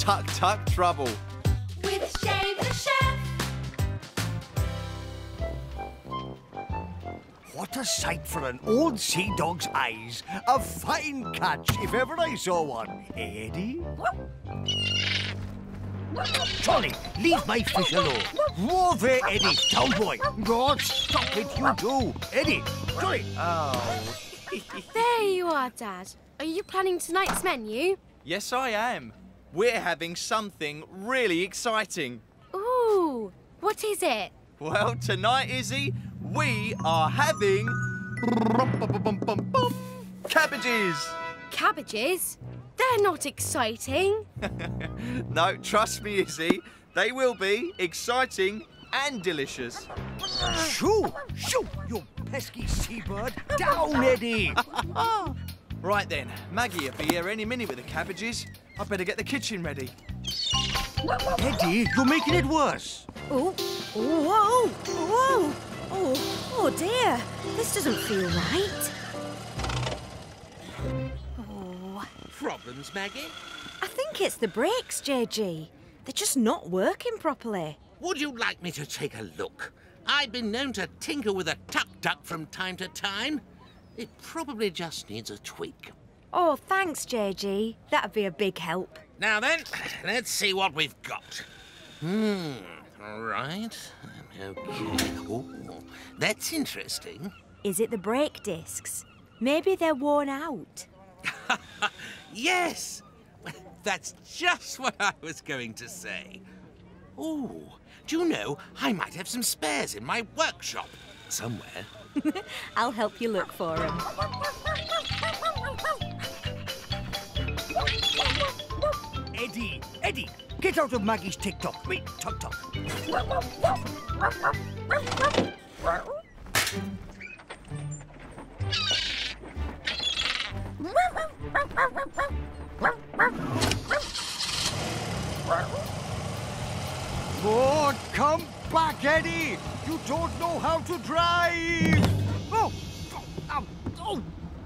tuck trouble. With Shane the Chef. What a sight for an old sea dog's eyes. A fine catch if ever I saw one. Eddie? Charlie, leave my fish alone. Whoa there, Eddie, cowboy. God, stop it, you two. Eddie, Charlie. Oh. There you are, Dad. Are you planning tonight's menu? Yes, I am. We're having something really exciting. Ooh, what is it? Well, tonight, Izzy, we are having... cabbages. Cabbages? They're not exciting. No, trust me, Izzy. They will be exciting and delicious. Shoo! Shoo! You pesky seabird! Down, Eddie! Right then, Maggie will be here any minute with the cabbages. I'd better get the kitchen ready. Eddie, you're making it worse. Oh! Whoa! Whoa! Oh dear! This doesn't feel right. Problems, Maggie? I think it's the brakes, JG. They're just not working properly. Would you like me to take a look? I've been known to tinker with a tuk-tuk from time to time. It probably just needs a tweak. Oh, thanks, JG. That'd be a big help. Now then, let's see what we've got. Right. Okay. Oh, that's interesting. Is it the brake discs? Maybe they're worn out. Yes! That's just what I was going to say. Oh, do you know, I might have some spares in my workshop somewhere. I'll help you look for them. Eddie, Eddie, get out of Maggie's tuk-tuk. Wait, tuk-tuk. Oh, come back, Eddie! You don't know how to drive! Oh,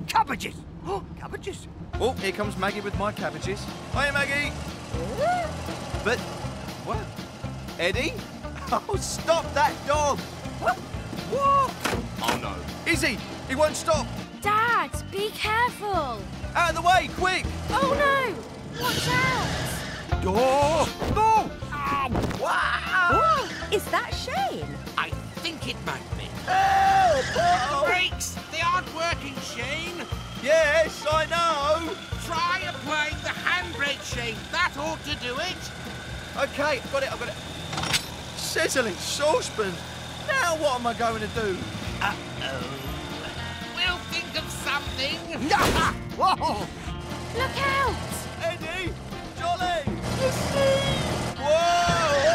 cabbages! Oh, cabbages! Oh, here comes Maggie with my cabbages. Hiya, Maggie! But, what? Eddie? Oh, stop that dog! What? Oh, no. Izzy, he won't stop! Dad, be careful! Out of the way, quick! Oh, no! Watch out! Oh, no! Ow! Wow! Oh, is that Shane? I think it might be. Oh! Brakes! They aren't working, Shane! Yes, I know! Try applying the handbrake, Shane. That ought to do it! OK, I've got it. Sizzling saucepan! Now what am I going to do? Uh-oh. Of something. Whoa. Look out! Eddie! Jolly! You see? Whoa!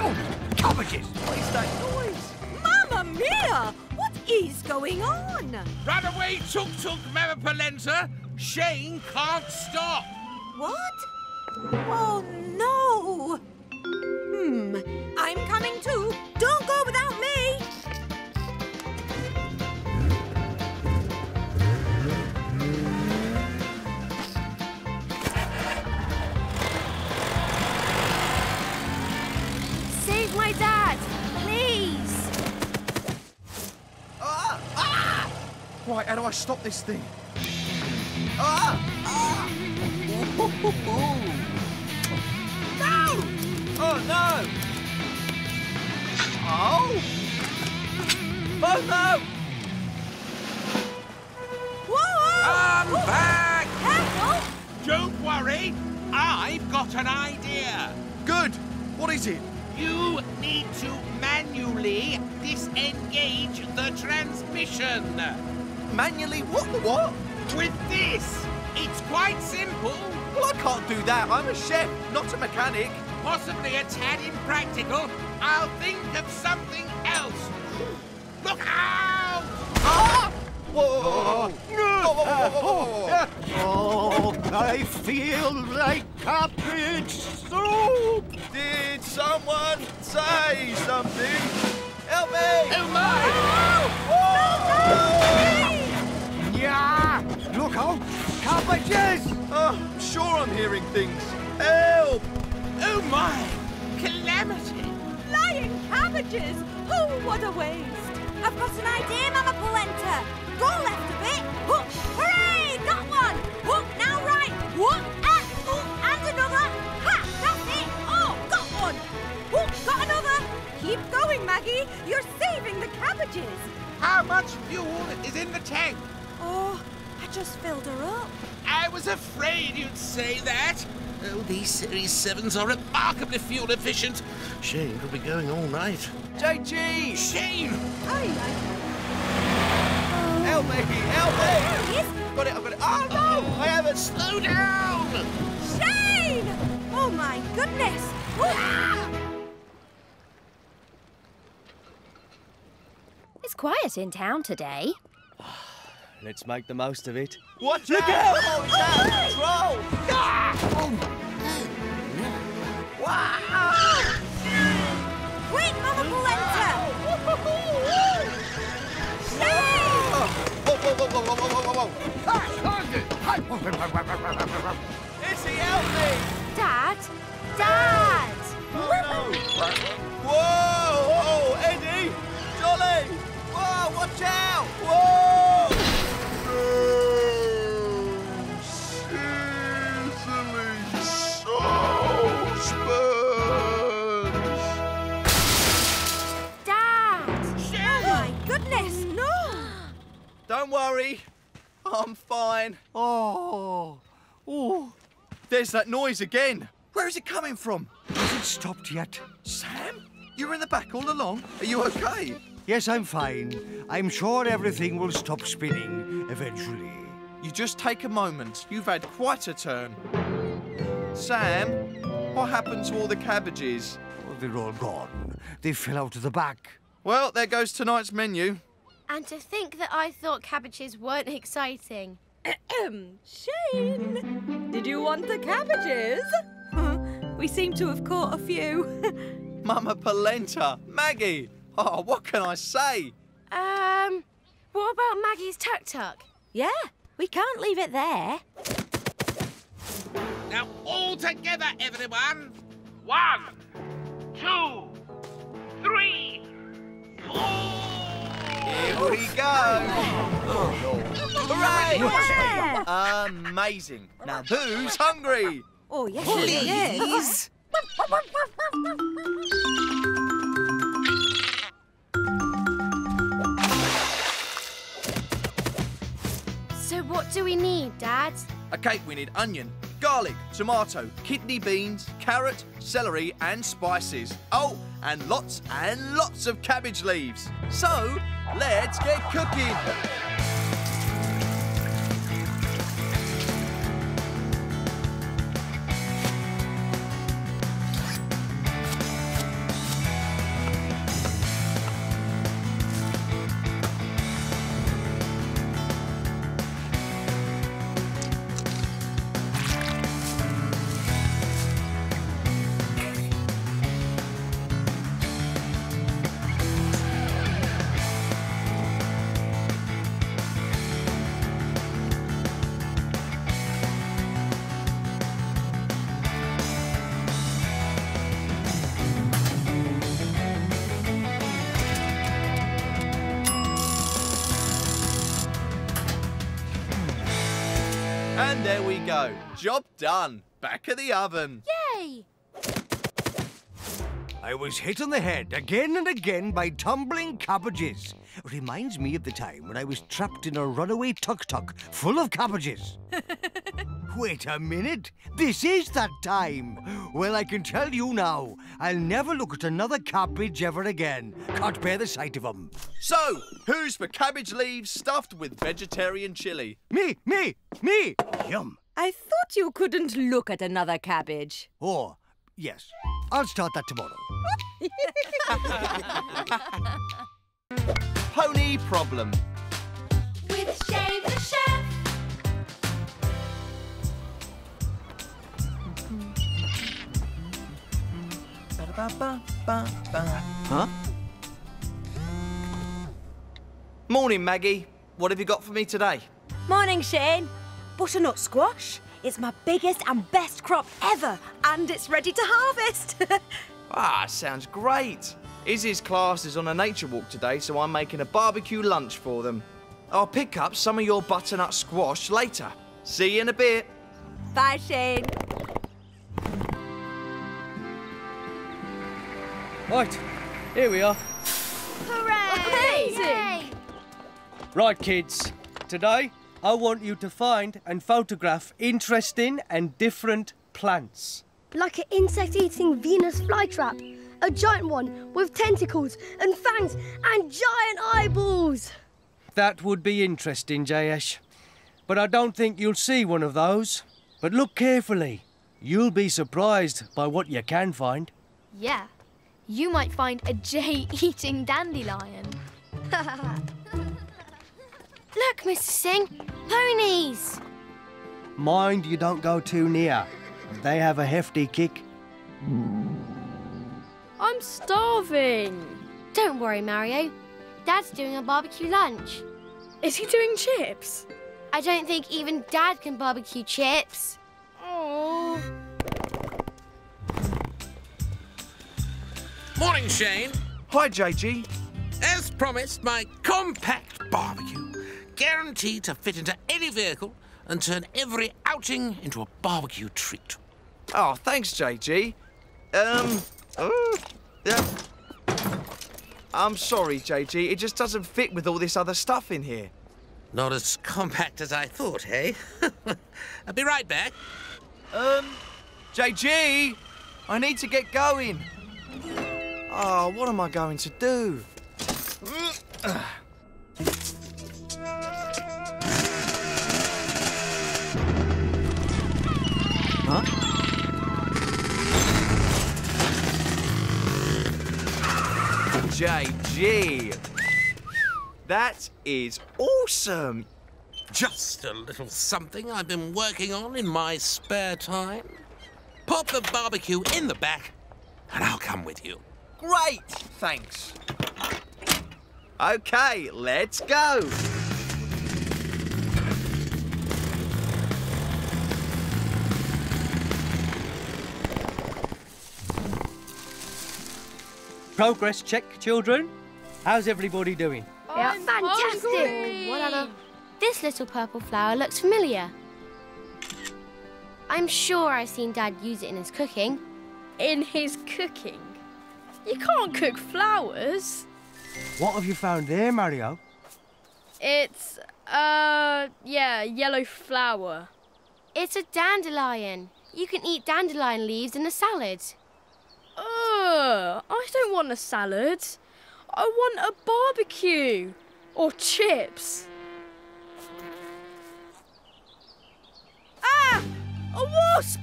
Oh, cabbages! What is that noise? Mamma mia! What is going on? Run away, tuk-tuk, Mama Polenta! Shane can't stop! What? Oh, no! I'm coming too. Don't go without me! My dad, please! Right, how do I stop this thing? No! Oh, no! Oh! Oh, no! Whoa! I'm back! Careful! Don't worry, I've got an idea. Good! What is it? You need to manually disengage the transmission. Manually what? With this. It's quite simple. Well, I can't do that. I'm a chef, not a mechanic. Possibly a tad impractical. I'll think of something else. Look out! Ah! Whoa! Oh, I feel like cabbage soup! Did someone say something? Help me! Oh, my! Oh! No! Yeah! Look out! Cabbages! I'm sure I'm hearing things. Help! help! Oh my! Calamity! Flying cabbages! Oh, what a waste! I've got an idea, Mama Polenta! Go left a bit! Hook! Hooray! Got one! Hook, now right! Hook! Ah! Oh, and another! Ha! That's it! Oh, got one! Hook, got another! Keep going, Maggie! You're saving the cabbages! How much fuel is in the tank? Oh, I just filled her up. I was afraid you'd say that. Oh, these Series 7s are remarkably fuel efficient. Shane could be going all night. JG! Shane! Oh. Help me! Help me! There he is. Got it, I've got it. Oh, no! Oh. I haven't. Slow down! Shane! Oh, my goodness! It's quiet in town today. Let's make the most of it. Watch out! Oh, it's out of control! Ah! Oh, no. Wow! Ah! Quick, Mama Polenta! Stay! Izzy, help me! Dad? Dad! Oh, no. Whoa! Oh, Eddie! Jolly! Whoa, watch out! Whoa! Don't worry, I'm fine. Oh, oh, there's that noise again. Where is it coming from? Has it stopped yet? Sam, you were in the back all along. Are you okay? Yes, I'm fine. I'm sure everything will stop spinning eventually. You just take a moment. You've had quite a turn. Sam, what happened to all the cabbages? Oh, they're all gone. They fell out of the back. Well, there goes tonight's menu. And to think that I thought cabbages weren't exciting. Shane, did you want the cabbages? We seem to have caught a few. Mama Polenta, Maggie. Oh, what can I say? What about Maggie's tuk-tuk? Yeah, we can't leave it there. Now all together, everyone. 1, 2, 3, 4. Here we go! Hooray! Yeah. Amazing. Now who's hungry? Oh, yes, please. So what do we need, Dad? Okay, we need onion, garlic, tomato, kidney beans, carrot, celery and spices. Oh, and lots of cabbage leaves. So, let's get cooking! And there we go. Job done. Back of the oven. Yay! I was hit on the head again and again by tumbling cabbages. Reminds me of the time when I was trapped in a runaway tuk-tuk full of cabbages. Wait a minute. This is that time. Well, I can tell you now, I'll never look at another cabbage ever again. Can't bear the sight of them. So, who's for cabbage leaves stuffed with vegetarian chilli? Me. Yum. I thought you couldn't look at another cabbage. Oh, yes. I'll start that tomorrow. Pony problem. With Shane the Chef. Huh? Morning, Maggie. What have you got for me today? Morning, Shane. Butternut squash, It's my biggest and best crop ever, and it's ready to harvest. Ah, sounds great. Izzy's class is on a nature walk today, so I'm making a barbecue lunch for them. I'll pick up some of your butternut squash later. See you in a bit. Bye, Shane. Right, here we are. Hooray! Amazing! Right, kids. Today, I want you to find and photograph interesting and different plants. Like an insect-eating Venus flytrap. A giant one with tentacles and fangs and giant eyeballs. That would be interesting, Jayesh. But I don't think you'll see one of those. But look carefully. You'll be surprised by what you can find. Yeah. You might find a jay-eating dandelion. Look, Mr. Singh. Ponies! Mind you don't go too near. They have a hefty kick. I'm starving. Don't worry, Mario. Dad's doing a barbecue lunch. Is he doing chips? I don't think even Dad can barbecue chips. Oh. Morning, Shane. Hi, JG. As promised, my compact barbecue. Guaranteed to fit into any vehicle and turn every outing into a barbecue treat. Oh, thanks, JG. I'm sorry, JG. It just doesn't fit with all this other stuff in here. Not as compact as I thought, hey? I'll be right back. JG! I need to get going. Oh, what am I going to do? Huh? JG, that is awesome. Just a little something I've been working on in my spare time. Pop the barbecue in the back and I'll come with you. Great, thanks. Okay, let's go. Progress check, children. How's everybody doing? Yeah, fantastic! Whatever. This little purple flower looks familiar. I'm sure I've seen Dad use it in his cooking. In his cooking? You can't cook flowers. What have you found there, Mario? It's, yeah, yellow flower. It's a dandelion. You can eat dandelion leaves in a salad. I don't want a salad. I want a barbecue or chips. Ah! A wasp!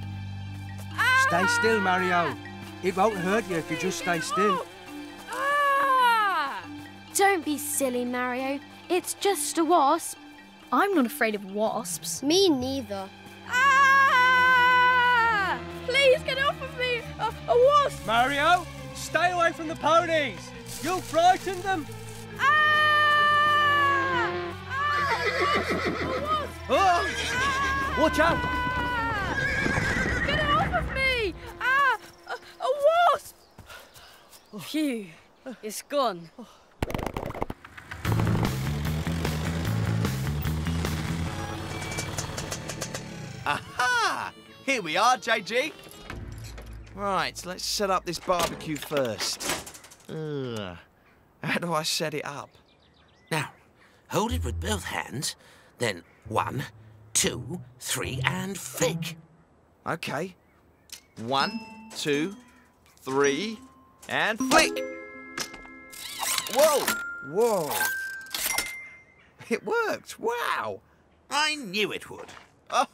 Ah! Stay still, Mario. It won't hurt you if you just stay still. Ah! Don't be silly, Mario. It's just a wasp. I'm not afraid of wasps. Me neither. Ah! Please get off of me! A wasp! Mario, stay away from the ponies! You'll frighten them! Ah! Ah! A wasp! Ah! Watch out! Ah! Get off of me! Ah! A wasp! Phew, it's gone. Aha! Here we are, JG. Right, let's set up this barbecue first. Ugh. How do I set it up? Now, hold it with both hands, then 1, 2, 3, and flick. OK. 1, 2, 3, and flick! Whoa! Whoa! It worked, wow! I knew it would.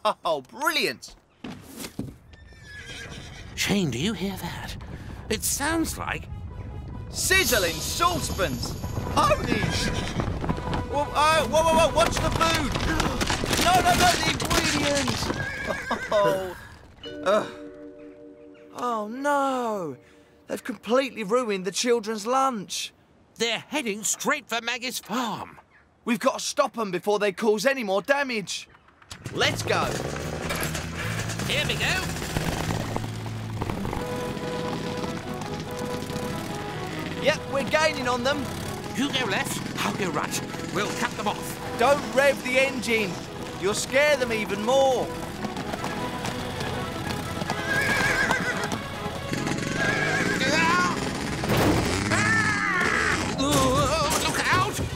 Oh, brilliant! Shane, do you hear that? It sounds like... sizzling saucepans! Ponies! Whoa, oh, whoa, whoa, whoa, watch the food! No, no, no, the ingredients! Oh, oh no! They've completely ruined the children's lunch. They're heading straight for Maggie's farm. We've got to stop them before they cause any more damage. Let's go! Here we go. Yep, we're gaining on them. You go left, I'll go right. We'll cut them off. Don't rev the engine. You'll scare them even more.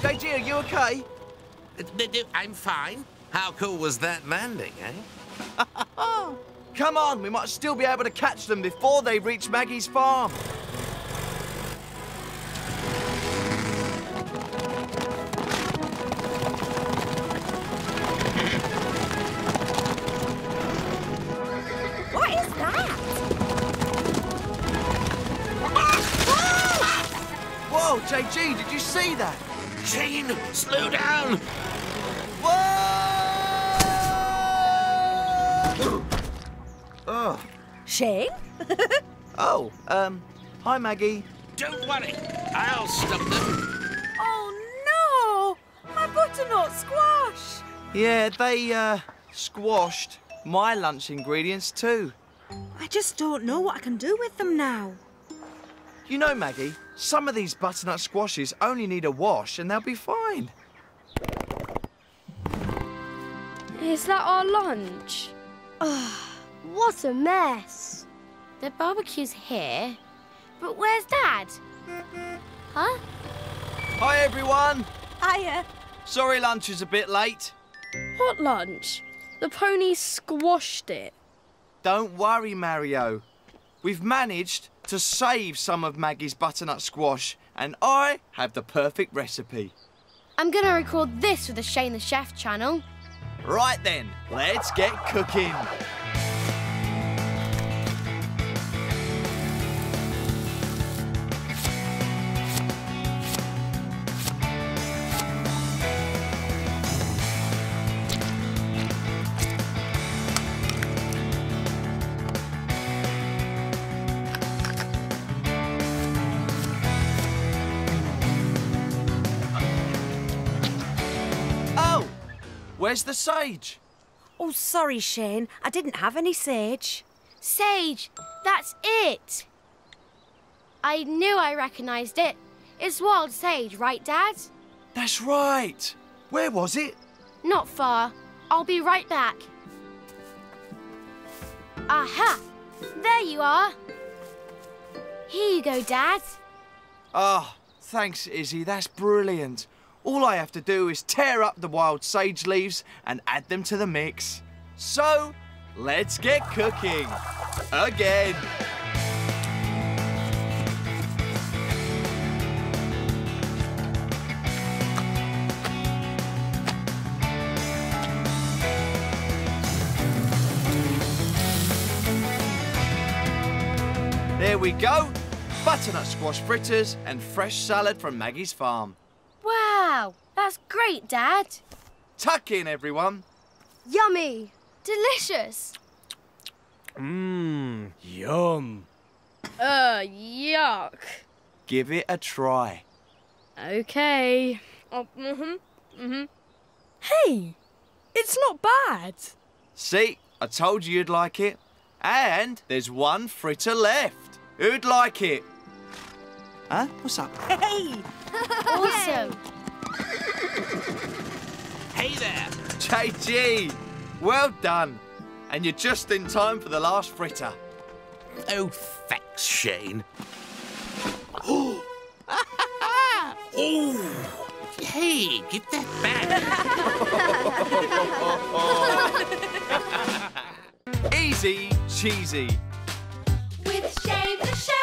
JG, are you okay? I'm fine. How cool was that landing, eh? Come on, we might still be able to catch them before they reach Maggie's farm. JG, did you see that? Shane, slow down! Whoa! Oh. Shane? Oh, hi, Maggie. Don't worry, I'll stop them. Oh, no! My butternut squash! Yeah, they, squashed my lunch ingredients, too. I just don't know what I can do with them now. You know, Maggie, some of these butternut squashes only need a wash and they'll be fine. Is that our lunch? Oh, what a mess. The barbecue's here, but where's Dad? Huh? Hi, everyone. Hiya. Sorry lunch is a bit late. What lunch? The ponies squashed it. Don't worry, Mario. We've managed to save some of Maggie's butternut squash, and I have the perfect recipe. I'm gonna record this for the Shane the Chef channel. Right then, let's get cooking. Where's the sage? Oh, sorry, Shane. I didn't have any sage. Sage, that's it. I knew I recognised it. It's wild sage, right, Dad? That's right. Where was it? Not far. I'll be right back. Aha! There you are. Here you go, Dad. Ah, thanks, Izzy. That's brilliant. All I have to do is tear up the wild sage leaves and add them to the mix. So, let's get cooking again. There we go. Butternut squash fritters and fresh salad from Maggie's farm. Wow, that's great, Dad. Tuck in, everyone. Yummy. Delicious. Mmm, yum. Yuck. Give it a try. OK. Hey, it's not bad. See, I told you you'd like it. And there's one fritter left. Who'd like it? Huh? What's up? Hey! Awesome! Hey there! JG! Well done! And you're just in time for the last fritter. Oh, thanks, Shane. Oh! Hey, get that back! Easy cheesy. With Shane the Chef.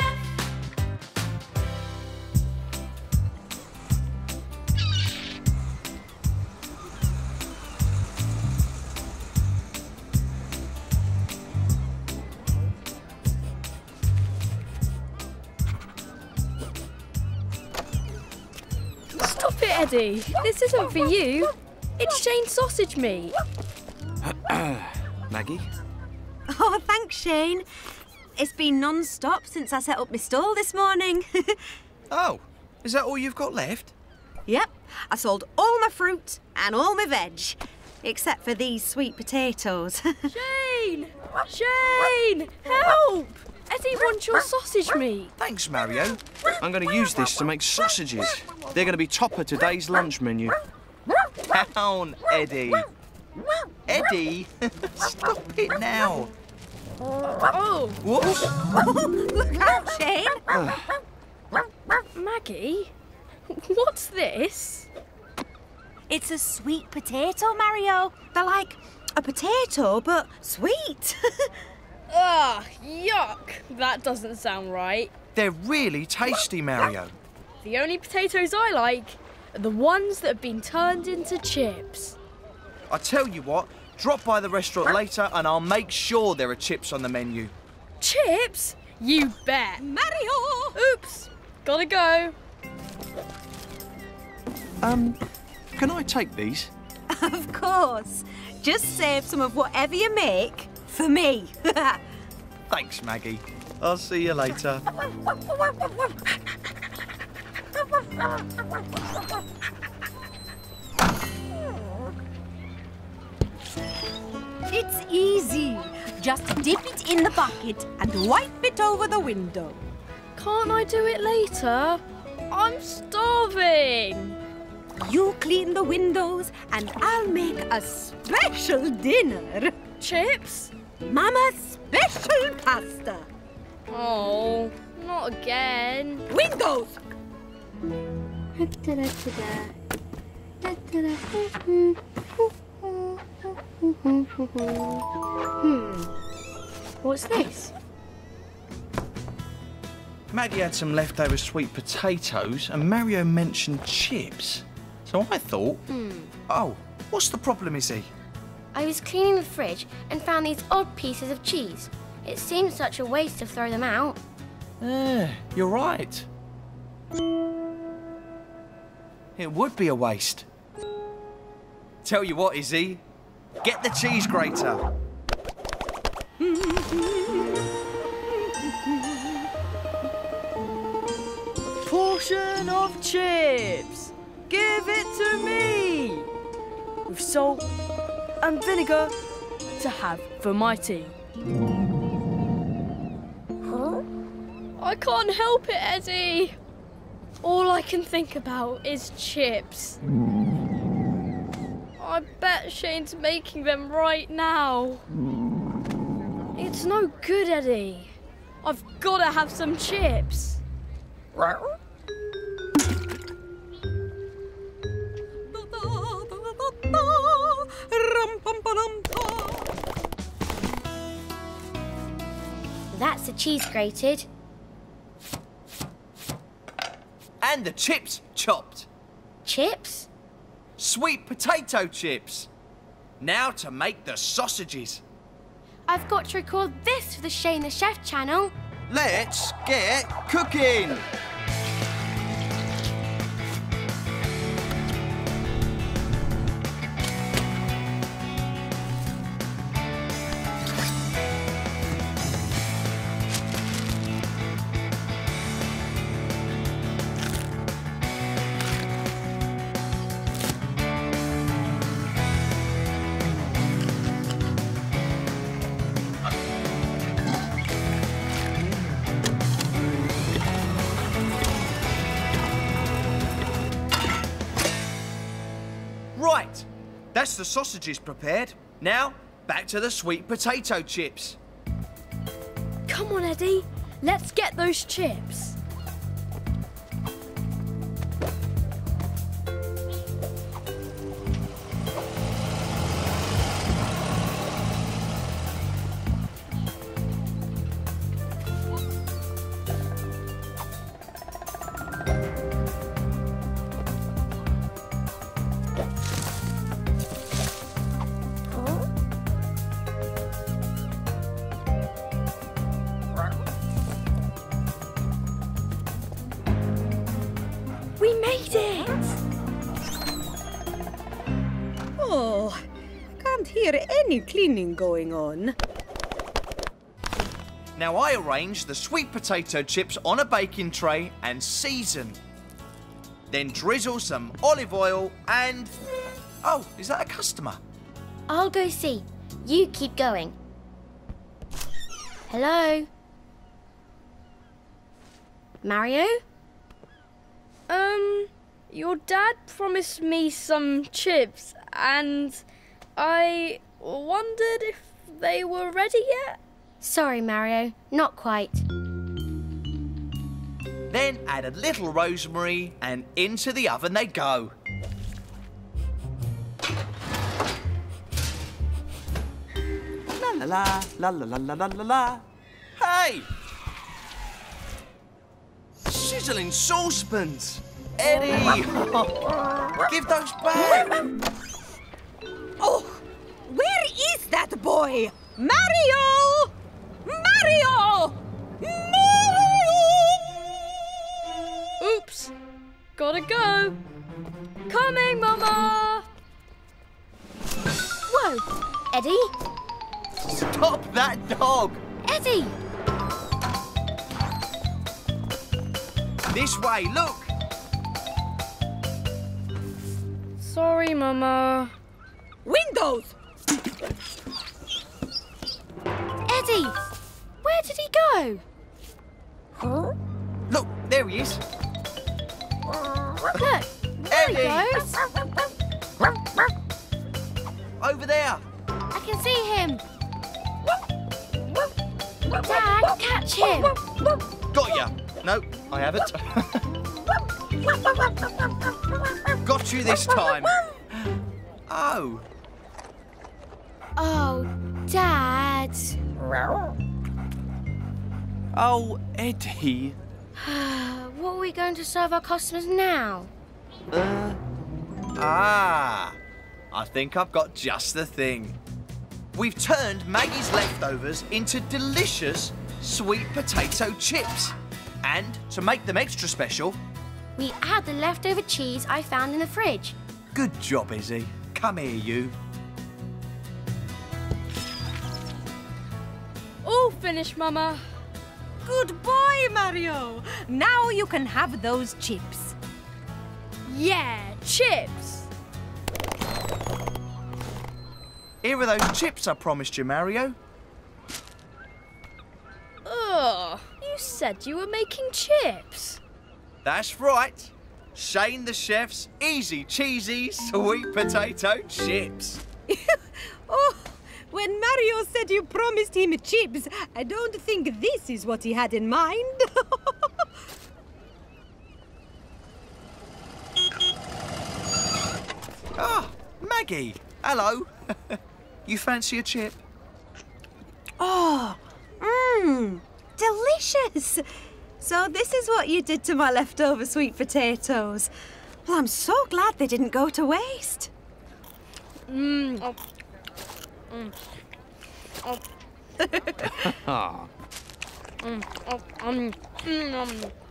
This isn't for you. It's Shane's sausage meat. Maggie? Oh, thanks, Shane. It's been non-stop since I set up my stall this morning. Oh, is that all you've got left? Yep. I sold all my fruit and all my veg, except for these sweet potatoes. Shane! Shane! Shane! Help! Eddie wants your sausage meat. Thanks, Mario. I'm going to use this to make sausages. They're going to be top of today's lunch menu. Down, Eddie. Eddie? Stop it now. Oh. Whoops. Look out, Shane. Maggie, what's this? It's a sweet potato, Mario. They're like a potato, but sweet. Ugh, yuck. That doesn't sound right. They're really tasty, Mario. The only potatoes I like are the ones that have been turned into chips. I tell you what, drop by the restaurant later and I'll make sure there are chips on the menu. Chips? You bet. Mario! Oops, gotta go. Can I take these? Of course. Just save some of whatever you make for me. Thanks, Maggie. I'll see you later. It's easy. Just dip it in the bucket and wipe it over the window. Can't I do it later? I'm starving. You clean the windows and I'll make a special dinner. Chips? Mama's special pasta. Oh, not again. Windows! What's this? Maggie had some leftover sweet potatoes and Mario mentioned chips. So I thought, oh, what's the problem, Izzy? I was cleaning the fridge and found these odd pieces of cheese. It seemed such a waste to throw them out. You're right. It would be a waste. Tell you what, Izzy, get the cheese grater. Portion of chips. Give it to me! With salt and vinegar to have for my tea. Huh? I can't help it, Eddie. All I can think about is chips. I bet Shane's making them right now. It's no good, Eddie. I've got to have some chips. That's the cheese grated. And the chips chopped. Chips? Sweet potato chips. Now to make the sausages. I've got to record this for the Shane the Chef channel. Let's get cooking. That's the sausages prepared. Now, back to the sweet potato chips. Come on, Eddie. Let's get those chips. Cleaning going on. Now I arrange the sweet potato chips on a baking tray and season. Then drizzle some olive oil and... Oh, is that a customer? I'll go see. You keep going. Hello? Mario? Your dad promised me some chips and I wondered if they were ready yet? Sorry, Mario, not quite. Then add a little rosemary and into the oven they go. La la la la la la la la la. Hey! Sizzling saucepans! Eddie! Give those back! Oh! Where is that boy? Mario! Mario! Mario! Oops! Gotta go! Coming, Mama! Whoa! Eddie? Stop that dog! Eddie! This way, look! Sorry, Mama. Windows! Eddie! Where did he go? Huh? Look, there he is. Look, there he goes. Over there. I can see him. Dad, catch him. Got ya. No, I haven't. Got you this time. Oh. Oh, Dad. Oh, Eddie. What are we going to serve our customers now? I think I've got just the thing. We've turned Maggie's leftovers into delicious sweet potato chips. And to make them extra special, we add the leftover cheese I found in the fridge. Good job, Izzy. Come here, you. All finished, Mama. Good boy, Mario. Now you can have those chips. Yeah, chips. Here are those chips I promised you, Mario. Ugh. You said you were making chips. That's right. Shane the Chef's easy cheesy sweet potato chips. Oh, when Mario said you promised him chips, I don't think this is what he had in mind. Ah, Maggie. Hello. You fancy a chip? Oh, mmm. Delicious! So this is what you did to my leftover sweet potatoes. Well, I'm so glad they didn't go to waste. Mmm.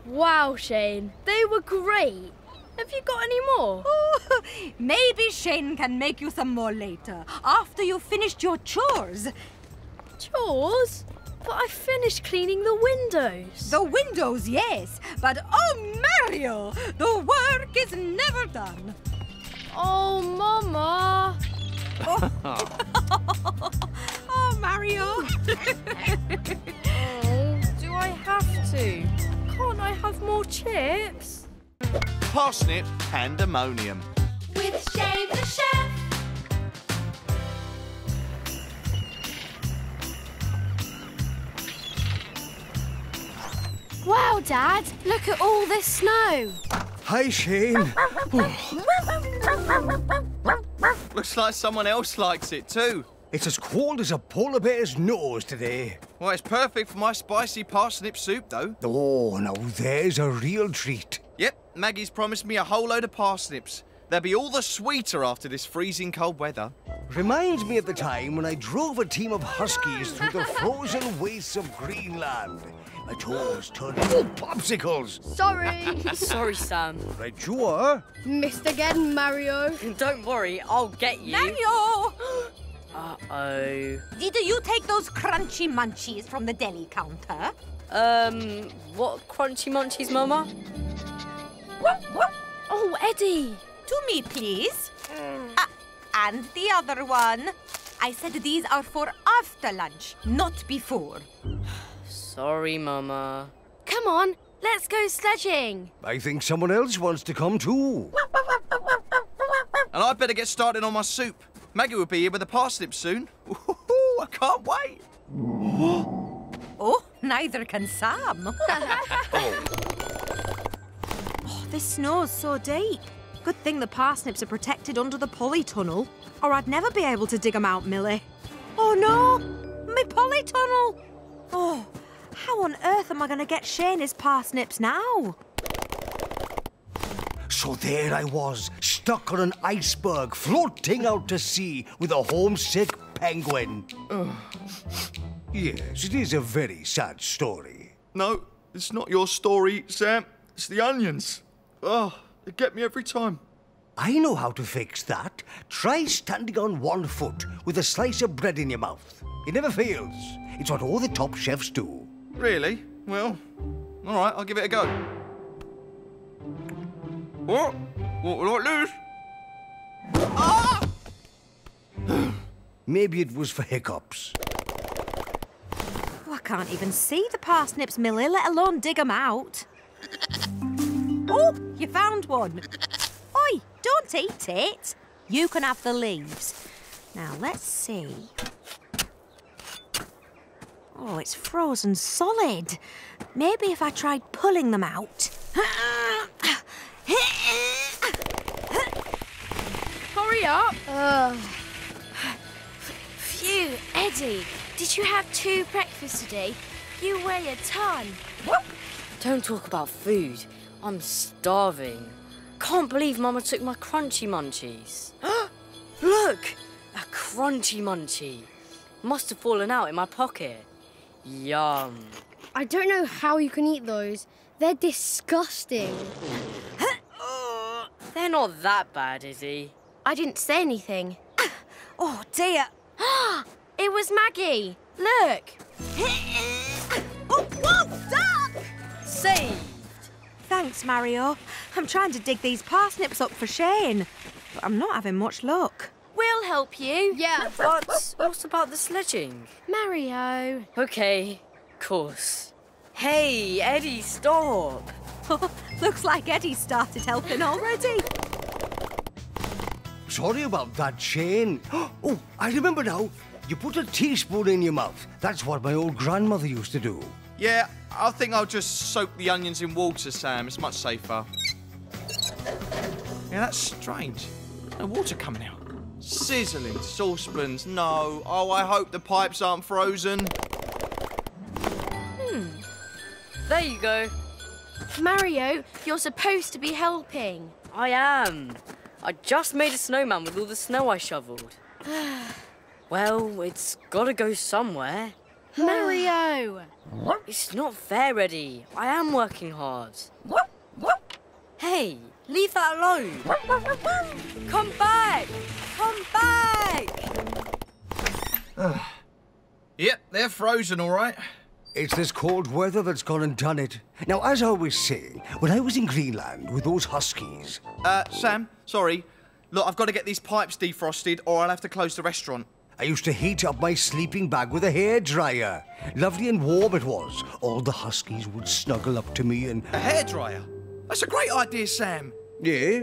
Wow, Shane, they were great. Have you got any more? Oh, maybe Shane can make you some more later, after you've finished your chores. Chores? But I finished cleaning the windows. The windows, yes. But, oh, Mario, the work is never done. Oh, Mama. Oh, oh Mario. Oh, do I have to? Can't I have more chips? Parsnip Pandemonium. With Shane the Chef. Wow, Dad, look at all this snow. Hey, Shane. Looks like someone else likes it too. It's as cold as a polar bear's nose today. Well, it's perfect for my spicy parsnip soup, though. Oh, now there's a real treat. Yep, Maggie's promised me a whole load of parsnips. They'll be all the sweeter after this freezing cold weather. Reminds me of the time when I drove a team of huskies through the frozen wastes of Greenland. My toes turned into popsicles. Sorry. Sorry, Sam. Right you are. Missed again, Mario. Don't worry, I'll get you. Mario! Uh-oh. Did you take those crunchy munchies from the deli counter? What crunchy munchies, Mama? Oh, Eddie. To me, please. And the other one. I said these are for after lunch, not before. Sorry, Mama. Come on, let's go sledging. I think someone else wants to come too. And I'd better get started on my soup. Maggie will be here with the parsnips soon. Ooh, I can't wait. Oh, neither can Sam. Oh, this snow's so deep. Good thing the parsnips are protected under the polytunnel, or I'd never be able to dig them out, Millie. Oh, no! My polytunnel! Oh, how on earth am I going to get Shane his parsnips now? So there I was, stuck on an iceberg, floating out to sea with a homesick penguin. Yes, it is a very sad story. No, it's not your story, Sam. It's the onions. Oh. They get me every time. I know how to fix that. Try standing on one foot with a slice of bread in your mouth. It never fails. It's what all the top chefs do. Really? Well, all right, I'll give it a go. What? What will I lose? Ah! Maybe it was for hiccups. Oh, I can't even see the parsnips, Millie, let alone dig them out. Oh, you found one. Oi, don't eat it. You can have the leaves. Now, let's see. Oh, it's frozen solid. Maybe if I tried pulling them out. Hurry up. Phew, Eddie, did you have two breakfasts today? You weigh a ton. What? Don't talk about food. I'm starving. Can't believe Mama took my crunchy munchies. Look! A crunchy munchie. Must have fallen out in my pocket. Yum. I don't know how you can eat those. They're disgusting. They're not that bad, Izzy. I didn't say anything. Oh, dear. It was Maggie. Look. Oh, whoa, duck! See? Thanks, Mario. I'm trying to dig these parsnips up for Shane, but I'm not having much luck. We'll help you. Yeah. But what about the sledging? Mario. OK, of course. Hey, Eddie, stop. Looks like Eddie started helping already. Sorry about that, Shane. Oh, I remember now. You put a teaspoon in your mouth. That's what my old grandmother used to do. Yeah, I think I'll just soak the onions in water, Sam. It's much safer. Yeah, that's strange. No water coming out. Sizzling saucepans, no. Oh, I hope the pipes aren't frozen. There you go. Mario, you're supposed to be helping. I am. I just made a snowman with all the snow I shoveled. Well, it's got to go somewhere. Mario! It's not fair, Eddie. I am working hard. Hey, leave that alone. Come back! Come back! Yep, they're frozen, all right. It's this cold weather that's gone and done it. Now, as I always say, when I was in Greenland with those huskies... Sam, sorry. Look, I've got to get these pipes defrosted or I'll have to close the restaurant. I used to heat up my sleeping bag with a hairdryer. Lovely and warm it was. All the huskies would snuggle up to me and... A hairdryer? That's a great idea, Sam. Yeah?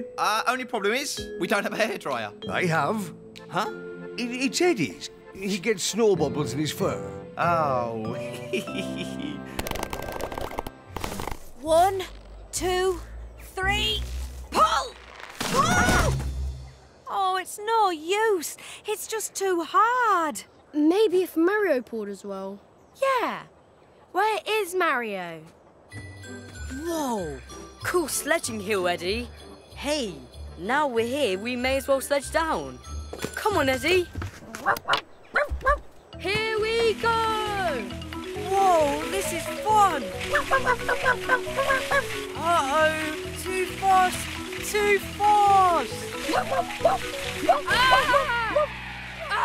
Only problem is, we don't have a hairdryer. I have. Huh? It's Eddie's. He gets snow bubbles in his fur. Oh. 1, 2, 3, pull! Pull! Oh, it's no use. It's just too hard. Maybe if Mario pulled as well. Yeah. Where is Mario? Whoa. Cool sledging hill, Eddie. Hey, now we're here, we may as well sledge down. Come on, Eddie. Here we go. Whoa, this is fun. Uh-oh, too fast. Too fast! Ah! Ah!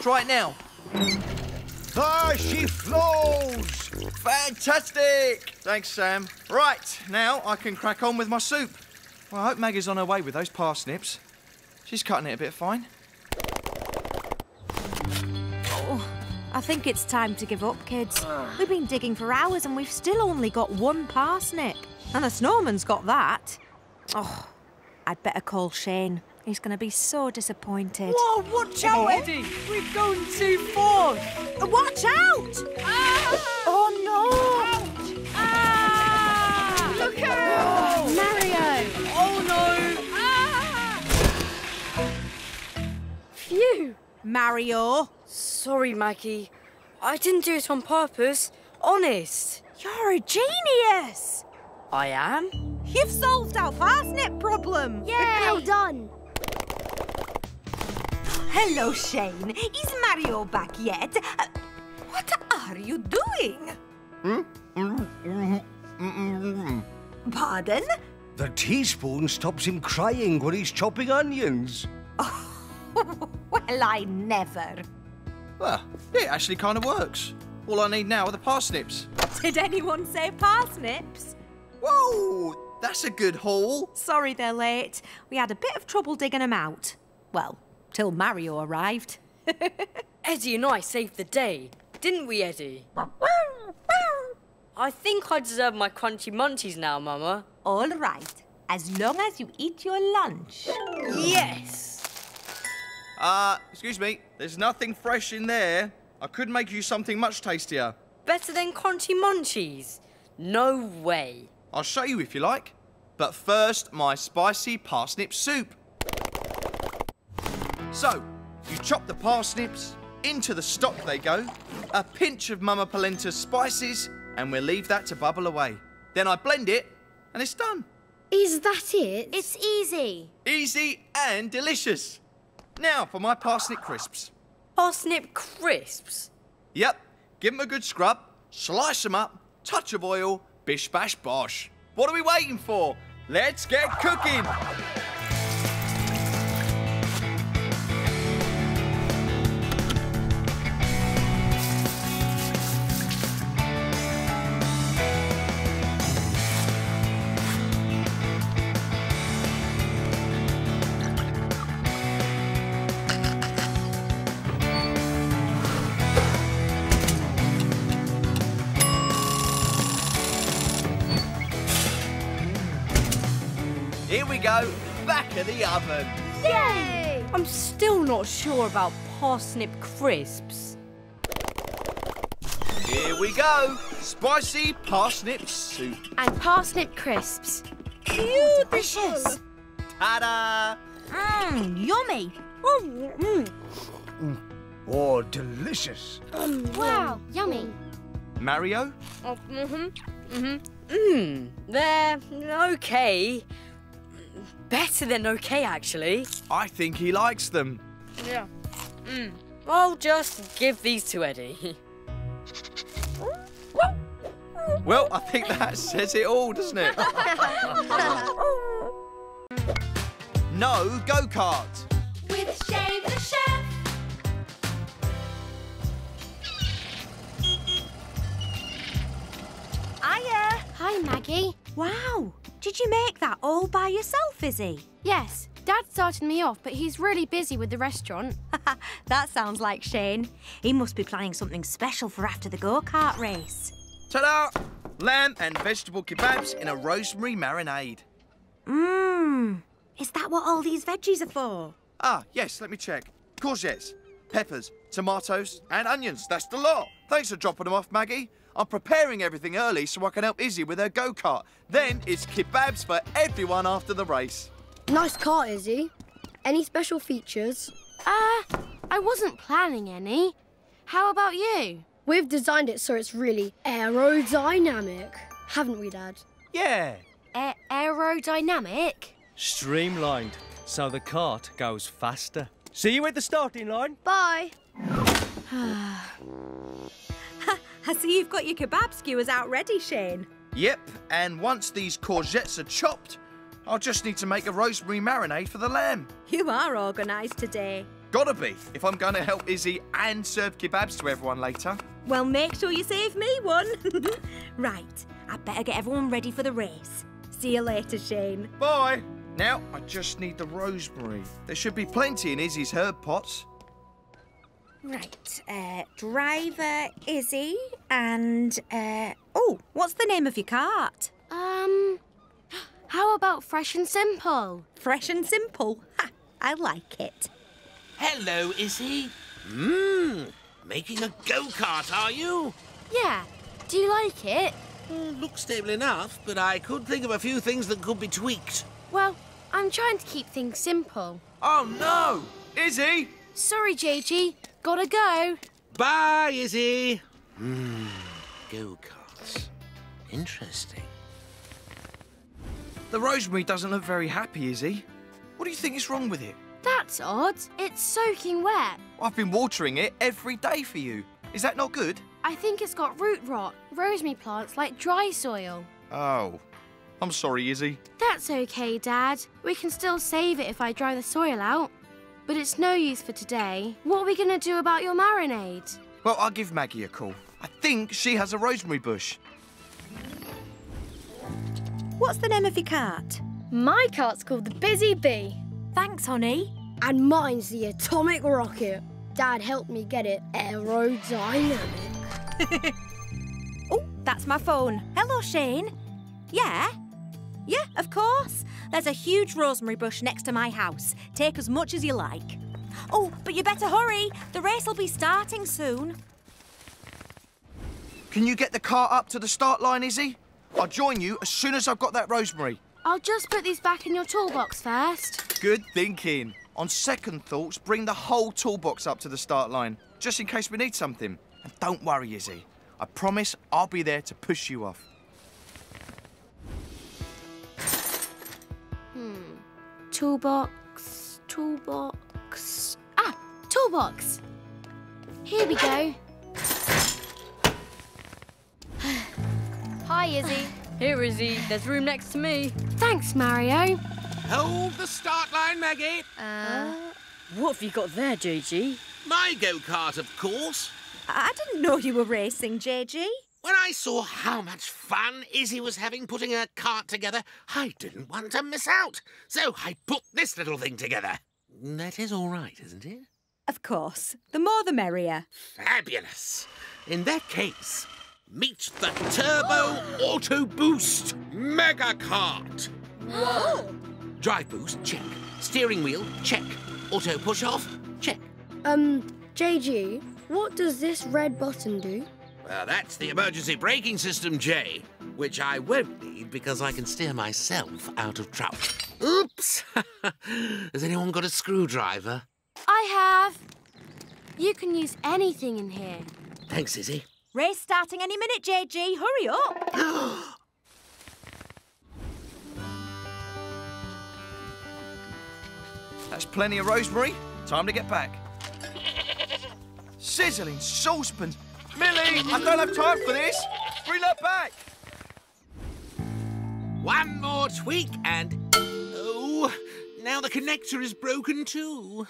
Try it now. Ah, she flows! Fantastic! Thanks, Sam. Right, now I can crack on with my soup. Well, I hope Maggie's on her way with those parsnips. She's cutting it a bit fine. Oh, I think it's time to give up, kids. We've been digging for hours and we've still only got one parsnip. And the snowman's got that. Oh, I'd better call Shane. He's going to be so disappointed. Whoa, watch out, Eddie! We've gone too far! Watch out! Ah! Oh, no! Ouch! Ah! Look out! Oh, Mario! Oh, no! Ah! Phew! Mario! Sorry, Maggie. I didn't do it on purpose. Honest. You're a genius! I am. You've solved our parsnip problem. Yay! Well done. Hello, Shane. Is Mario back yet? What are you doing? Pardon? The teaspoon stops him crying when he's chopping onions. Oh, well, I never. Well, it actually kind of works. All I need now are the parsnips. Did anyone say parsnips? Whoa! That's a good haul. Sorry they're late. We had a bit of trouble digging them out. Well, till Mario arrived. Eddie and I saved the day, didn't we, Eddie? I think I deserve my crunchy munchies now, Mama. All right. As long as you eat your lunch. Yes! Excuse me. There's nothing fresh in there. I could make you something much tastier. Better than crunchy munchies? No way. I'll show you if you like. But first, my spicy parsnip soup. So, you chop the parsnips, into the stock they go, a pinch of Mama Polenta's spices, and we'll leave that to bubble away. Then I blend it, and it's done. Is that it? It's easy. Easy and delicious. Now for my parsnip crisps. Parsnip crisps? Yep. Give them a good scrub, slice them up, touch of oil, bish bash bosh. What are we waiting for? Let's get cooking! Back of the oven. Yay! I'm still not sure about parsnip crisps. Here we go. Spicy parsnip soup. And parsnip crisps. Beautiful. Delicious. Ta-da! Mmm, yummy. Oh, delicious. Wow, yummy. Mario? They're okay. Better than okay, actually. I think he likes them. Yeah. I'll just give these to Eddie. Well, I think that says it all, doesn't it? No go-kart. With Shane the Chef. Hiya. Hi, Maggie. Wow. Did you make that all by yourself, Izzy? Yes. Dad started me off, but he's really busy with the restaurant. That sounds like Shane. He must be planning something special for after the go-kart race. Ta-da! Lamb and vegetable kebabs in a rosemary marinade. Mmm. Is that what all these veggies are for? Ah, yes, let me check. Courgettes, peppers, tomatoes and onions. That's the lot. Thanks for dropping them off, Maggie. I'm preparing everything early so I can help Izzy with her go-kart. Then it's kebabs for everyone after the race. Nice cart, Izzy. Any special features? I wasn't planning any. How about you? We've designed it so it's really aerodynamic. Haven't we, Dad? Yeah. Aerodynamic? Streamlined, so the cart goes faster. See you at the starting line. Bye. I see you've got your kebab skewers out ready, Shane. Yep, and once these courgettes are chopped, I'll just need to make a rosemary marinade for the lamb. You are organised today. Gotta be, if I'm going to help Izzy and serve kebabs to everyone later. Well, make sure you save me one. Right, I'd better get everyone ready for the race. See you later, Shane. Bye. Now I just need the rosemary. There should be plenty in Izzy's herb pots. Right, driver Izzy and, oh, what's the name of your cart? How about Fresh and Simple? Fresh and Simple? Ha, I like it. Hello, Izzy. Making a go-kart, are you? Yeah, do you like it? Looks stable enough, but I could think of a few things that could be tweaked. Well, I'm trying to keep things simple. Oh, no! Izzy! Sorry, JG. Gotta go. Bye, Izzy. Go-karts. Interesting. The rosemary doesn't look very happy, Izzy. What do you think is wrong with it? That's odd. It's soaking wet. I've been watering it every day for you. Is that not good? I think it's got root rot. Rosemary plants like dry soil. Oh. I'm sorry, Izzy. That's OK, Dad. We can still save it if I dry the soil out. But it's no use for today. What are we going to do about your marinade? Well, I'll give Maggie a call. I think she has a rosemary bush. What's the name of your cart? My cart's called the Busy Bee. Thanks, honey. And mine's the Atomic Rocket. Dad helped me get it aerodynamic. Oh, that's my phone. Hello, Shane. Yeah? Yeah, of course. There's a huge rosemary bush next to my house. Take as much as you like. Oh, but you better hurry. The race will be starting soon. Can you get the cart up to the start line, Izzy? I'll join you as soon as I've got that rosemary. I'll just put these back in your toolbox first. Good thinking. On second thoughts, bring the whole toolbox up to the start line, just in case we need something. And don't worry, Izzy. I promise I'll be there to push you off. Toolbox, toolbox... Ah! Toolbox! Here we go. Hi, Izzy. Here, Izzy. There's room next to me. Thanks, Mario. Hold the start line, Maggie. What have you got there, JG? My go-kart, of course. I didn't know you were racing, JG. When I saw how much fun Izzy was having putting her cart together, I didn't want to miss out. So I put this little thing together. That is all right, isn't it? Of course. The more the merrier. Fabulous. In that case, meet the Turbo Auto Boost Mega Cart. Whoa! Drive boost, check. Steering wheel, check. Auto push-off, check. JG, what does this red button do? Well, that's the emergency braking system, Jay, which I won't need because I can steer myself out of trouble. Oops! Has anyone got a screwdriver? I have. You can use anything in here. Thanks, Izzy. Race starting any minute, JG. Hurry up. That's plenty of rosemary. Time to get back. Sizzling saucepans. Millie, I don't have time for this. Bring that back. One more tweak and... Oh, now the connector is broken too.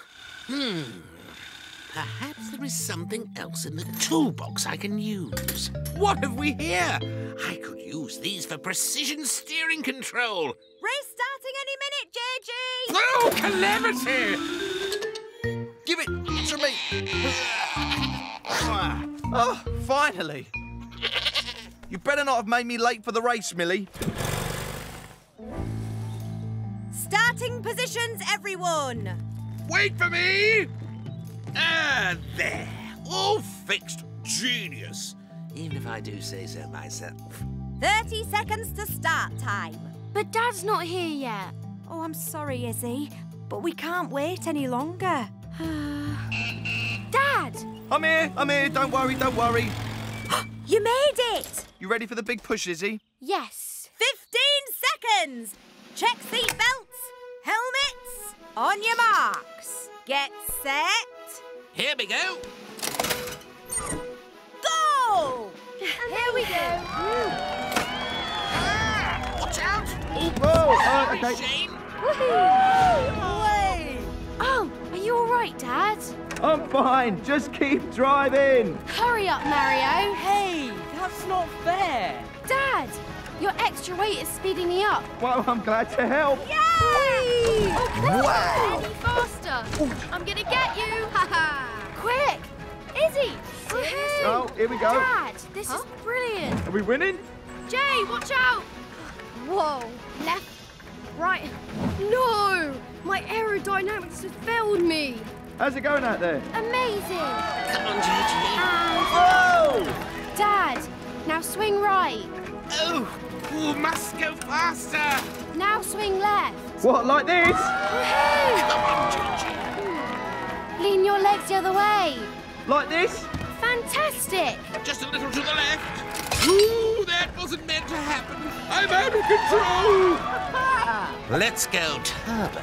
Perhaps there is something else in the toolbox I can use. What have we here? I could use these for precision steering control. Race starting any minute, JG. Oh, calamity! Give it to me. Oh, finally. You better not have made me late for the race, Millie. Starting positions, everyone. Wait for me! Ah, there. All fixed. Genius. Even if I do say so myself. 30 seconds to start time. But Dad's not here yet. Oh, I'm sorry, Izzy, but we can't wait any longer. Dad! I'm here. Don't worry. You made it! You ready for the big push, Izzy? Yes. 15 seconds! Check seat belts, helmets, on your marks. Get set. Here we go. Go! Here we go. Watch out! Sorry, Shane. Oh, are you all right, Dad? I'm fine. Just keep driving. Hurry up, Mario. Hey, that's not fair. Dad, Your extra weight is speeding me up. Well, I'm glad to help. Yay! Oh, wow! Any faster. Ooh. I'm gonna get you. Quick, Izzy. Woohoo! Oh, here we go. Dad, this is brilliant. Are we winning? Jay, watch out! Whoa! Left, right. No! My aerodynamics has failed me. How's it going out there? Amazing. Come on, JG. And whoa! Dad, now swing right. Oh, we must go faster. Now swing left. What, like this? Come on, JG. Lean your legs the other way. Like this? Fantastic. Just a little to the left. Ooh, that wasn't meant to happen. I'm out of control. Let's go turbo.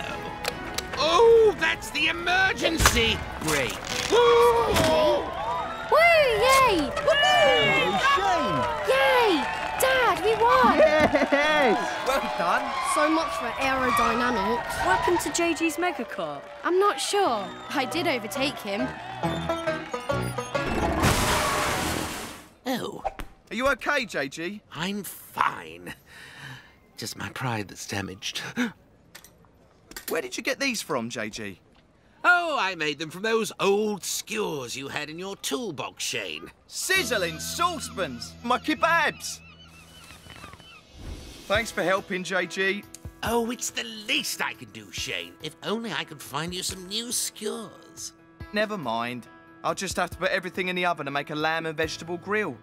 Oh, that's the emergency brake. Woo, yay. Woo! Shane. Yay. Dad, we won. Yes. Well done. So much for aerodynamics. Welcome to JG's megacorp. I'm not sure. I did overtake him. Oh. Are you okay, JG? I'm fine. Just my pride that's damaged. Where did you get these from, JG? Oh, I made them from those old skewers you had in your toolbox, Shane. Sizzling saucepans, my kebabs. Thanks for helping, JG. Oh, it's the least I can do, Shane. If only I could find you some new skewers. Never mind. I'll just have to put everything in the oven and make a lamb and vegetable grill.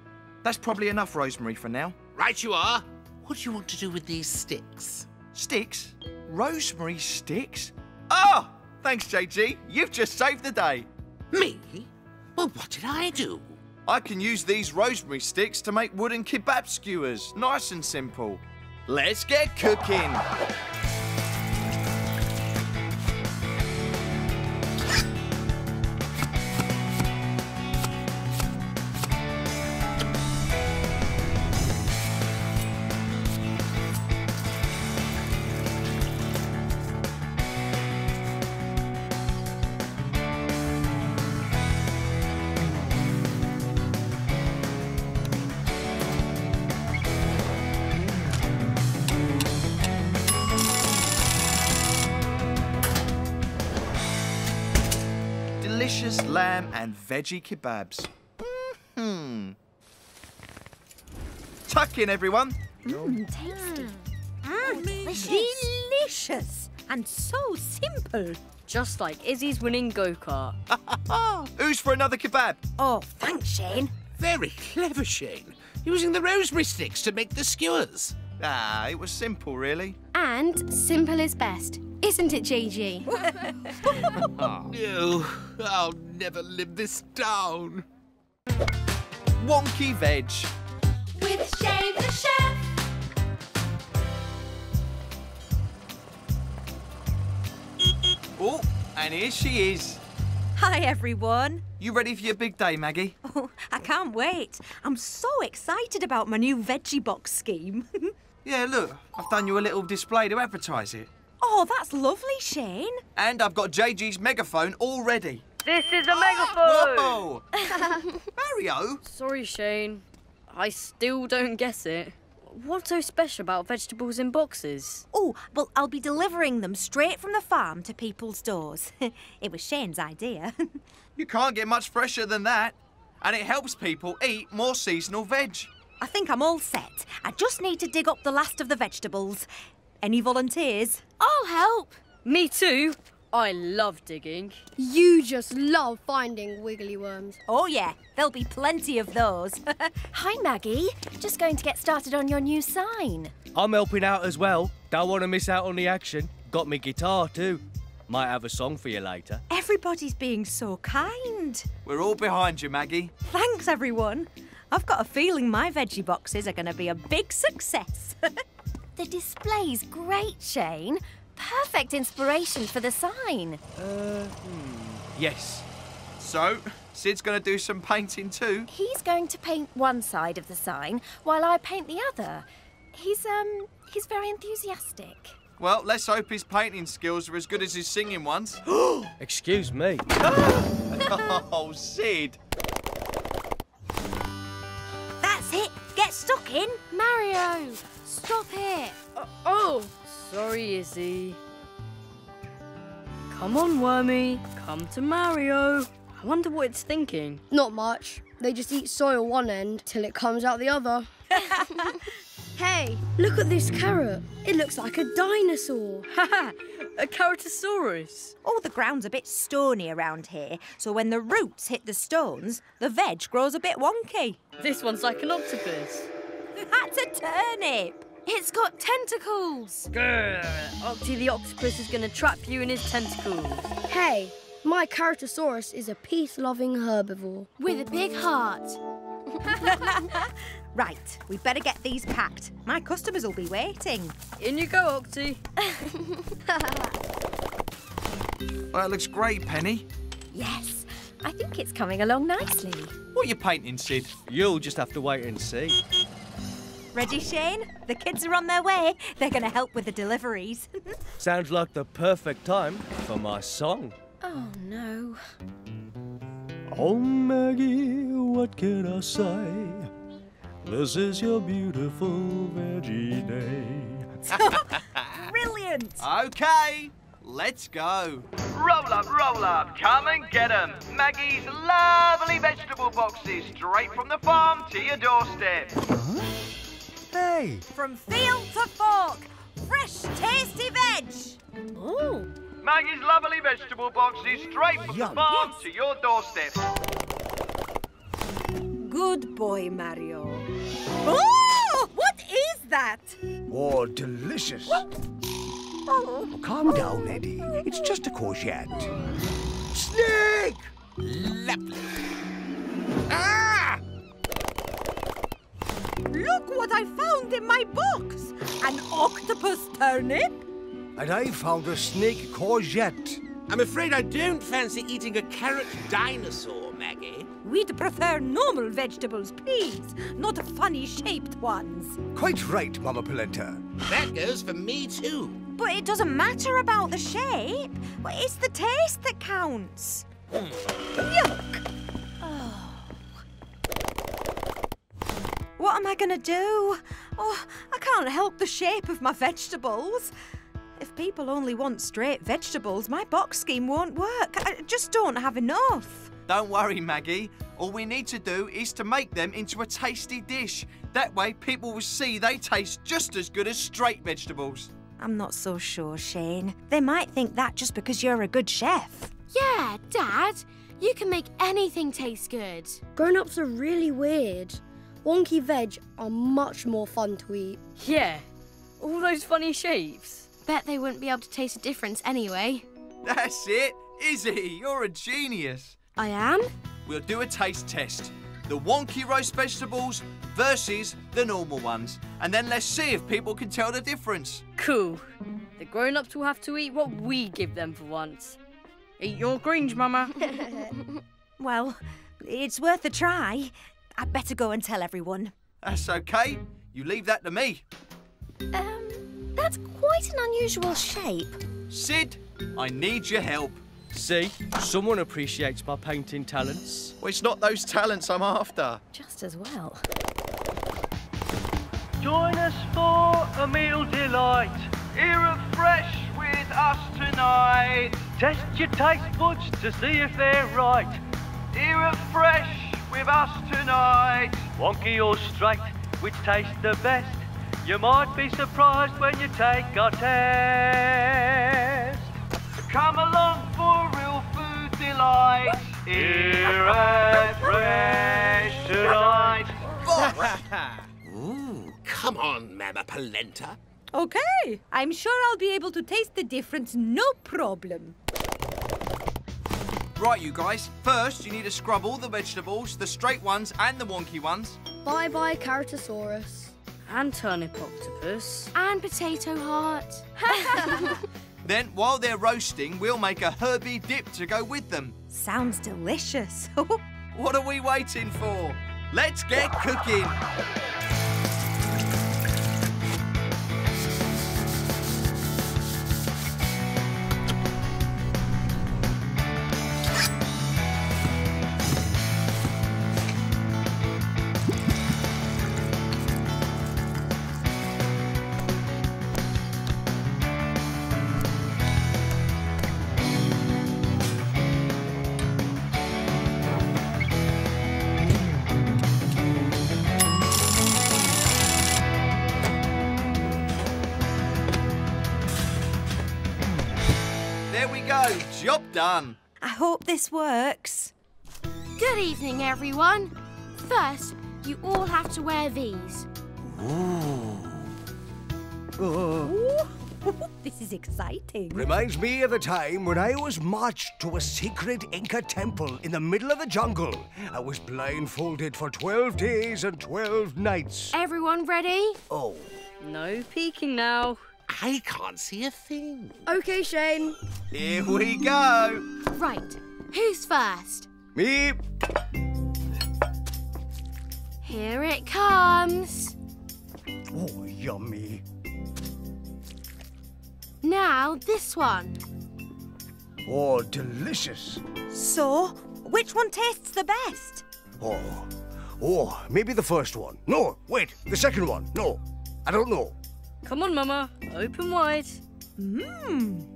That's probably enough rosemary for now. Right you are. What do you want to do with these sticks? Sticks? Rosemary sticks? Oh, thanks, JG. You've just saved the day. Me? Well, what did I do? I can use these rosemary sticks to make wooden kebab skewers. Nice and simple. Let's get cooking. Delicious lamb and veggie kebabs. Tuck in, everyone. Tasty. And delicious. And so simple. Just like Izzy's winning go-kart. Who's for another kebab? Oh, thanks, Shane. Very clever, Shane. Using the rosemary sticks to make the skewers. Ah, it was simple, really. And simple is best. Isn't it, JG? No, I'll never live this down. Wonky Veg. With Shane the Chef. Oh, and here she is. Hi, everyone. You ready for your big day, Maggie? Oh, I can't wait. I'm so excited about my new veggie box scheme. Yeah, look, I've done you a little display to advertise it. Oh, that's lovely, Shane. And I've got JG's megaphone all ready. This is a megaphone! Whoa! Mario! Sorry, Shane. I still don't guess it. What's so special about vegetables in boxes? Oh, well, I'll be delivering them straight from the farm to people's doors. It was Shane's idea. You can't get much fresher than that. And it helps people eat more seasonal veg. I think I'm all set. I just need to dig up the last of the vegetables. Any volunteers? I'll help. Me too. I love digging. You just love finding wiggly worms. Oh, yeah. There'll be plenty of those. Hi, Maggie. Just going to get started on your new sign. I'm helping out as well. Don't want to miss out on the action. Got me guitar too. Might have a song for you later. Everybody's being so kind. We're all behind you, Maggie. Thanks, everyone. I've got a feeling my veggie boxes are going to be a big success. The display's great, Shane. Perfect inspiration for the sign. Yes. So, Sid's going to do some painting too? He's going to paint one side of the sign while I paint the other. He's very enthusiastic. Well, let's hope his painting skills are as good as his singing ones. Excuse me. Oh, Sid. That's it. Get get stuck in. Mario, stop it. Oh, sorry, Izzy. Come on, Wormy. Come to Mario. I wonder what it's thinking. Not much. They just eat soil one end till it comes out the other. Hey, look at this carrot. It looks like a dinosaur. Haha, a Carrotosaurus. All the ground's a bit stony around here, so when the roots hit the stones, the veg grows a bit wonky. This one's like an octopus. That's a turnip. It's got tentacles. Grr, Octi the octopus is going to trap you in his tentacles. Hey, my Carrotosaurus is a peace-loving herbivore. With a big heart. Right, we'd better get these packed. My customers will be waiting. In you go, Octi. Well, that looks great, Penny. Yes, I think it's coming along nicely. What are you painting, Sid? You'll just have to wait and see. Ready, Shane? The kids are on their way. They're going to help with the deliveries. Sounds like the perfect time for my song. Oh, no. Oh, Maggie, what can I say? This is your beautiful veggie day. Brilliant! OK, let's go. Roll up, come and get them. Maggie's lovely vegetable boxes, straight from the farm to your doorstep. Huh? Hey! From field to fork, fresh, tasty veg. Ooh. Maggie's lovely vegetable boxes, straight from the farm to your doorstep. Good boy, Mario. Oh, what is that? Oh, delicious. Calm down, Eddie. It's just a courgette. Snake! Lovely. Ah! Look what I found in my box. An octopus turnip. And I found a snake courgette. I'm afraid I don't fancy eating a carrot dinosaur, Maggie. We'd prefer normal vegetables, please, not funny-shaped ones. Quite right, Mama Polenta. That goes for me, too. But it doesn't matter about the shape. It's the taste that counts. Yuck! Oh. What am I going to do? Oh, I can't help the shape of my vegetables. If people only want straight vegetables, my box scheme won't work. I just don't have enough. Don't worry, Maggie. All we need to do is to make them into a tasty dish. That way, people will see they taste just as good as straight vegetables. I'm not so sure, Shane. They might think that just because you're a good chef. Yeah, Dad. You can make anything taste good. Grown-ups are really weird. Wonky veg are much more fun to eat. Yeah. All those funny shapes. Bet they wouldn't be able to taste a difference anyway. That's it. Izzy, you're a genius. I am? We'll do a taste test. The wonky roast vegetables versus the normal ones. And then let's see if people can tell the difference. Cool. The grown-ups will have to eat what we give them for once. Eat your greens, Mama. Well, it's worth a try. I'd better go and tell everyone. That's OK. You leave that to me. That's quite an unusual shape. Sid, I need your help. See, someone appreciates my painting talents. Well, it's not those talents I'm after. Just as well. Join us for a meal delight. Here at Fresh with us tonight. Test your taste buds to see if they're right. Here at Fresh with us tonight. Wonky or straight, which tastes the best? You might be surprised when you take our test. Come along for real food delight. Here at Fresh tonight. Ooh, come on, Mama Polenta. OK, I'm sure I'll be able to taste the difference, no problem. Right, you guys. First, you need to scrub all the vegetables, the straight ones and the wonky ones. Bye-bye, Carrotosaurus. And turnip octopus. And potato heart. Then, while they're roasting, we'll make a herby dip to go with them. Sounds delicious. What are we waiting for? Let's get cooking. Job done. I hope this works. Good evening, everyone. First, you all have to wear these. Ooh. Oh. This is exciting. Reminds me of a time when I was marched to a sacred Inca temple in the middle of the jungle. I was blindfolded for 12 days and 12 nights. Everyone ready? Oh. No peeking now. I can't see a thing. OK, Shane. Here we go. Right. Who's first? Me. Here it comes. Oh, yummy. Now this one. Oh, delicious. So, which one tastes the best? Oh, maybe the first one. No, wait, the second one. No, I don't know. Come on, Mama, open wide. Mmm.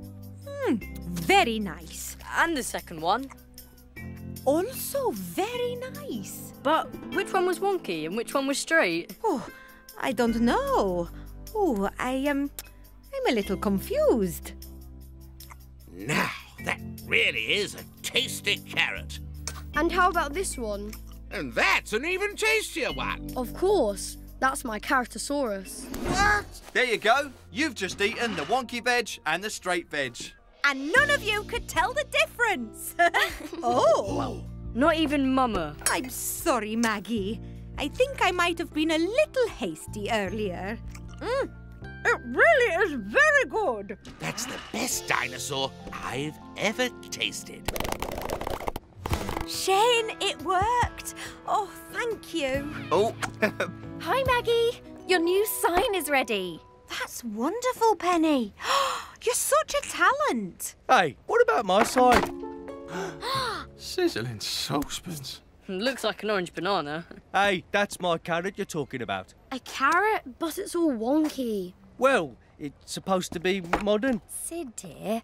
Mmm, very nice. And the second one. Also very nice. But which one was wonky and which one was straight? Oh, I don't know. Oh, I'm a little confused. Now, that really is a tasty carrot. And how about this one? And that's an even tastier one. Of course. That's my Carrotosaurus. What? There you go. You've just eaten the wonky veg and the straight veg. And none of you could tell the difference. Oh. Well, not even Mama. I'm sorry, Maggie. I think I might have been a little hasty earlier. Mm. It really is very good. That's the best dinosaur I've ever tasted. Shane, it worked. Oh, thank you. Oh. Hi, Maggie. Your new sign is ready. That's wonderful, Penny. You're such a talent. Hey, what about my sign? Sizzling saucepans. Looks like an orange banana. Hey, that's my carrot you're talking about. A carrot? But it's all wonky. Well, it's supposed to be modern. Sid, dear,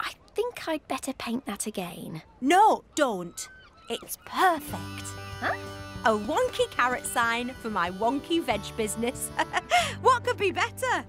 I think I'd better paint that again. No, don't. It's perfect. Huh? A wonky carrot sign for my wonky veg business. What could be better?